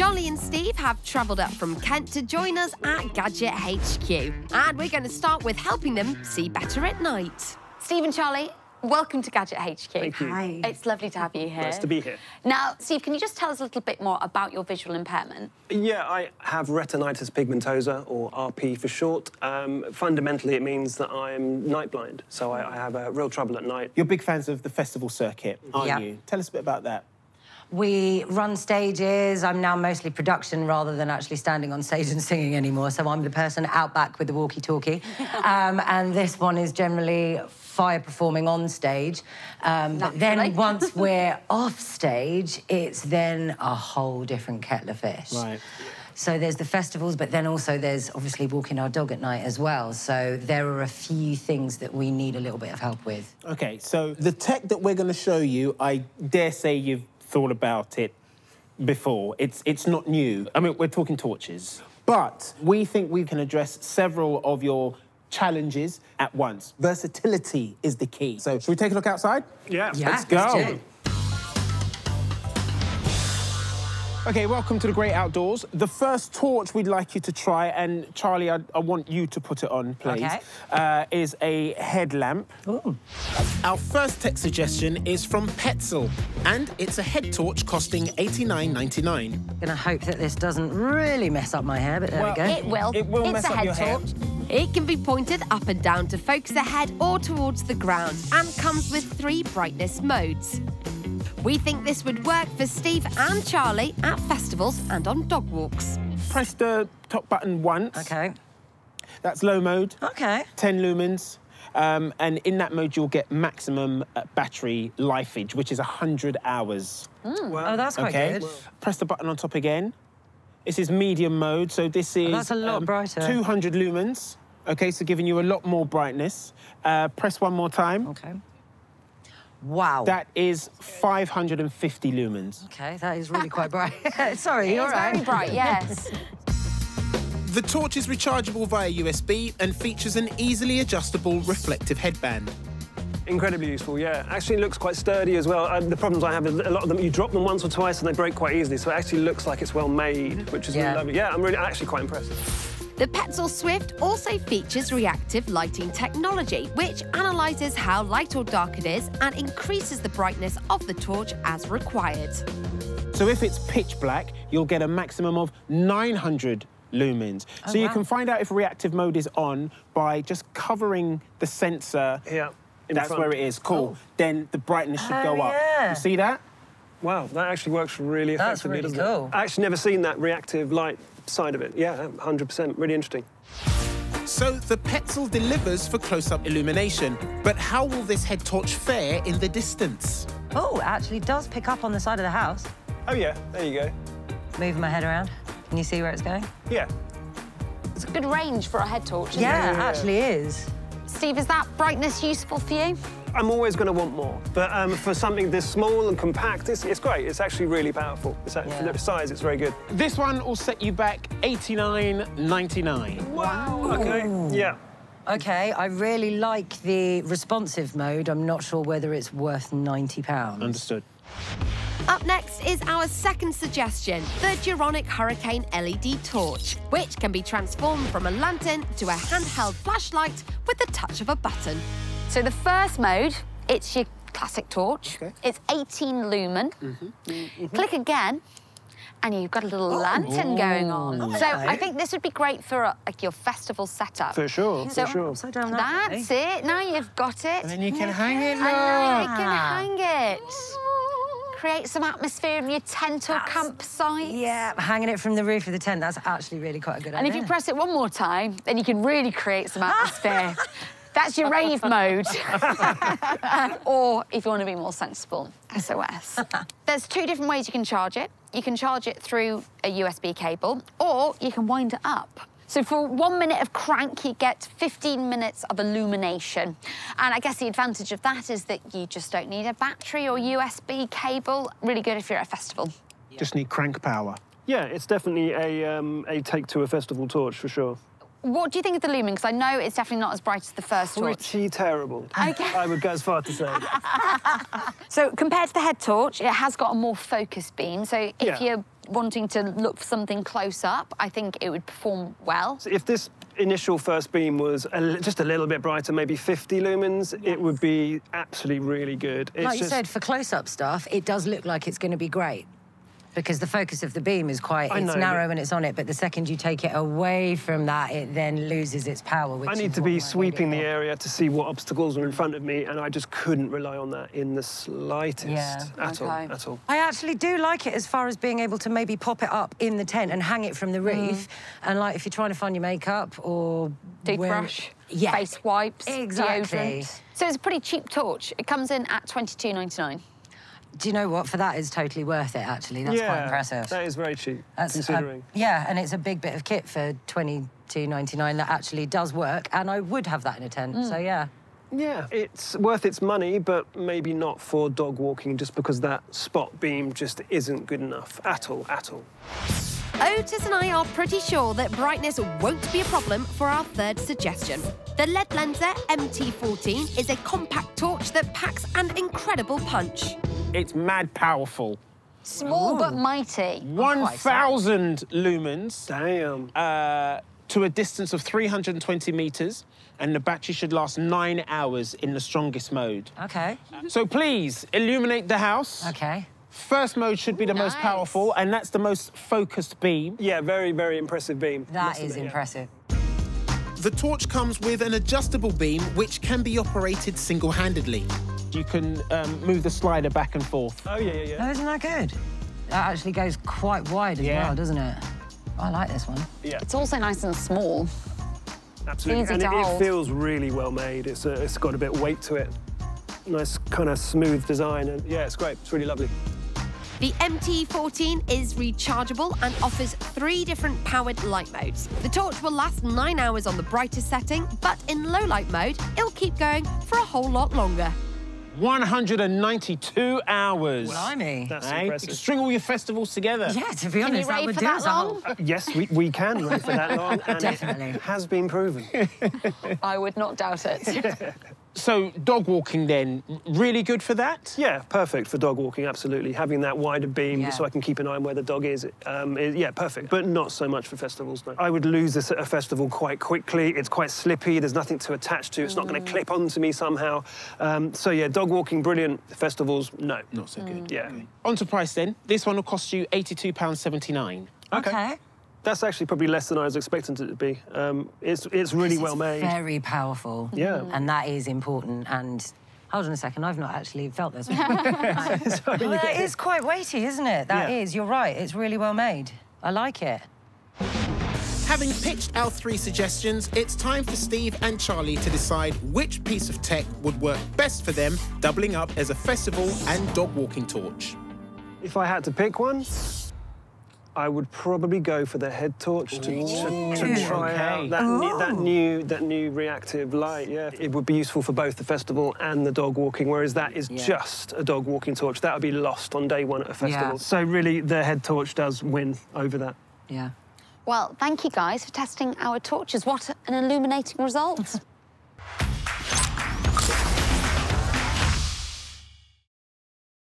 Jolly and Steve have travelled up from Kent to join us at Gadget HQ. And we're going to start with helping them see better at night. Steve and Charlie, welcome to Gadget HQ. Thank you. Hi. It's lovely to have you here. Nice to be here. Now, Steve, can you just tell us a little bit more about your visual impairment? Yeah, I have retinitis pigmentosa, or RP for short. Fundamentally, it means that I'm night blind, so I have real trouble at night. You're big fans of the festival circuit, aren't you? Tell us a bit about that. We run stages. I'm now mostly production rather than actually standing on stage and singing anymore, so I'm the person out back with the walkie-talkie. And this one is generally fire performing on stage. But then once we're off stage, it's then a whole different kettle of fish. Right. So there's the festivals, but then also there's obviously walking our dog at night as well. So there are a few things that we need a little bit of help with. OK, so the tech that we're going to show you, I dare say you've thought about it before. It's not new. I mean, we're talking torches. But we think we can address several of your challenges at once. Versatility is the key. So, should we take a look outside? Yeah. Let's go. Let's OK, welcome to the great outdoors. The first torch we'd like you to try, and Charlie, I want you to put it on, please, is a headlamp. Ooh. Our first tech suggestion is from Petzl, and it's a head torch costing $89.99. I'm going to hope that this doesn't really mess up my hair, but there we go. It will. It will mess up your hair. It's a head torch. It can be pointed up and down to focus ahead or towards the ground, and comes with 3 brightness modes. We think this would work for Steve and Charlie at festivals and on dog walks. Press the top button once. OK. That's low mode. OK. 10 lumens. And in that mode, you'll get maximum battery lifeage, which is 100 hours. Mm. Wow. Oh, that's quite good. Wow. Press the button on top again. This is medium mode, so this is... that's a lot brighter. 200 lumens. OK, so giving you a lot more brightness. Press one more time. OK. Wow. That is 550 lumens. OK, that is really quite bright. Sorry, you're right. Very bright, yes. The torch is rechargeable via USB and features an easily adjustable reflective headband. Incredibly useful, yeah. Actually looks quite sturdy as well. The problems I have is a lot of them, you drop them once or twice and they break quite easily, so it actually looks like it's well made, which is really lovely. Yeah, I'm really actually quite impressed. The Petzl Swift also features reactive lighting technology, which analyses how light or dark it is and increases the brightness of the torch as required. So if it's pitch black, you'll get a maximum of 900 lumens. Oh, so you can find out if reactive mode is on by just covering the sensor. Yeah, that's where it is. Cool. Oh. Then the brightness should go up. You see that? Wow, that actually works really effectively, doesn't it? That's really cool. I actually never seen that reactive light side of it. Yeah, 100%. Really interesting. So the Petzl delivers for close-up illumination, but how will this head torch fare in the distance? Oh, it actually does pick up on the side of the house. Oh, yeah, there you go. Moving my head around. Can you see where it's going? Yeah. It's a good range for a head torch, isn't it? Yeah, it actually is. Steve, is that brightness useful for you? I'm always going to want more, but for something this small and compact, it's great. It's actually really powerful. It's actually, for the size, it's very good. This one will set you back $89.99. Wow. Ooh. OK, yeah. OK, I really like the responsive mode. I'm not sure whether it's worth £90. Understood. Up next is our second suggestion, the Geuronic Hurricane LED torch, which can be transformed from a lantern to a handheld flashlight with the touch of a button. So the first mode, it's your classic torch. Okay. It's 18 lumen. Click again, and you've got a little lantern going on. Okay. So I think this would be great for like your festival setup. For sure. So, so down that it. Now you've got it. And then you can hang it. Now you can hang it. Create some atmosphere in your tent or campsite. Yeah, hanging it from the roof of the tent, that's actually really quite a good idea. And if you press it one more time, then you can really create some atmosphere. That's your rave mode. Or, if you want to be more sensible, SOS. There's 2 different ways you can charge it. You can charge it through a USB cable, or you can wind it up. So for 1 minute of crank, you get 15 minutes of illumination. And I guess the advantage of that is that you just don't need a battery or USB cable. Really good if you're at a festival. Just need crank power. Yeah, it's definitely a take-to a festival torch, for sure. What do you think of the lumen? Because I know it's definitely not as bright as the first torch. Pretty terrible, I would go as far to say. So compared to the head torch, it has got a more focused beam. So if you're wanting to look for something close up, I think it would perform well. So if this initial first beam was just a little bit brighter, maybe 50 lumens, yes, it would be absolutely really good. It's like you said, for close-up stuff, it does look like it's going to be great, because the focus of the beam is quite, it's narrow and it's on it, but the second you take it away from that, it then loses its power. Which I need to be sweeping the area to see what obstacles are in front of me, and I just couldn't rely on that in the slightest at all. I actually do like it as far as being able to maybe pop it up in the tent and hang it from the roof, and like if you're trying to find your makeup or... Deep brush. Yeah. Face wipes. Exactly. Deodorant. So it's a pretty cheap torch. It comes in at $22.99. Do you know what? For that, it's totally worth it, actually. That's quite impressive. That is very cheap, considering. Yeah, and it's a big bit of kit for $22.99 that actually does work, and I would have that in a tent, so yeah. Yeah, it's worth its money, but maybe not for dog walking, just because that spot beam just isn't good enough at all, Otis and I are pretty sure that brightness won't be a problem for our third suggestion. The LED Lenser MT14 is a compact torch that packs an incredible punch. It's mad powerful. Small but mighty. 1,000 lumens. Damn. To a distance of 320 metres, and the battery should last 9 hours in the strongest mode. OK. So please, illuminate the house. OK. First mode should be the most powerful, and that's the most focused beam. Yeah, very, very impressive beam. That is impressive. Yeah. The torch comes with an adjustable beam, which can be operated single-handedly. You can move the slider back and forth. Oh, yeah, yeah, yeah. Oh, isn't that good? That actually goes quite wide as well, doesn't it? I like this one. Yeah. It's also nice and small. Absolutely. Easy to hold. It feels really well made. It's got a bit of weight to it. Nice kind of smooth design. And yeah, it's great. It's really lovely. The MT14 is rechargeable and offers 3 different powered light modes. The torch will last 9 hours on the brightest setting, but in low light mode, it'll keep going for a whole lot longer. 192 hours. Blimey. That's impressive. You can string all your festivals together. Yeah, to be honest, that would do us all. Yes, we can rave for that long. And definitely. It has been proven. I would not doubt it. So dog walking then, really good for that? Yeah, perfect for dog walking, absolutely. Having that wider beam so I can keep an eye on where the dog is, yeah, perfect. But not so much for festivals, no. I would lose this at a festival quite quickly. It's quite slippy, there's nothing to attach to, it's not going to clip onto me somehow. So yeah, dog walking, brilliant. Festivals, no. Not so good. Yeah. Okay. On to price then. This one will cost you £82.79. OK. That's actually probably less than I was expecting it to be. It's really well made. Very powerful. Yeah. And that is important. And hold on a second, I've not actually felt this one. Well, that is quite weighty, isn't it? That is. You're right. It's really well made. I like it. Having pitched our 3 suggestions, it's time for Steve and Charlie to decide which piece of tech would work best for them, doubling up as a festival and dog walking torch. If I had to pick one, I would probably go for the head torch to try out that new reactive light. Yeah, it would be useful for both the festival and the dog walking, whereas that is just a dog walking torch. That would be lost on day one at a festival. Yeah. So really, the head torch does win over that. Yeah. Well, thank you guys for testing our torches. What an illuminating result.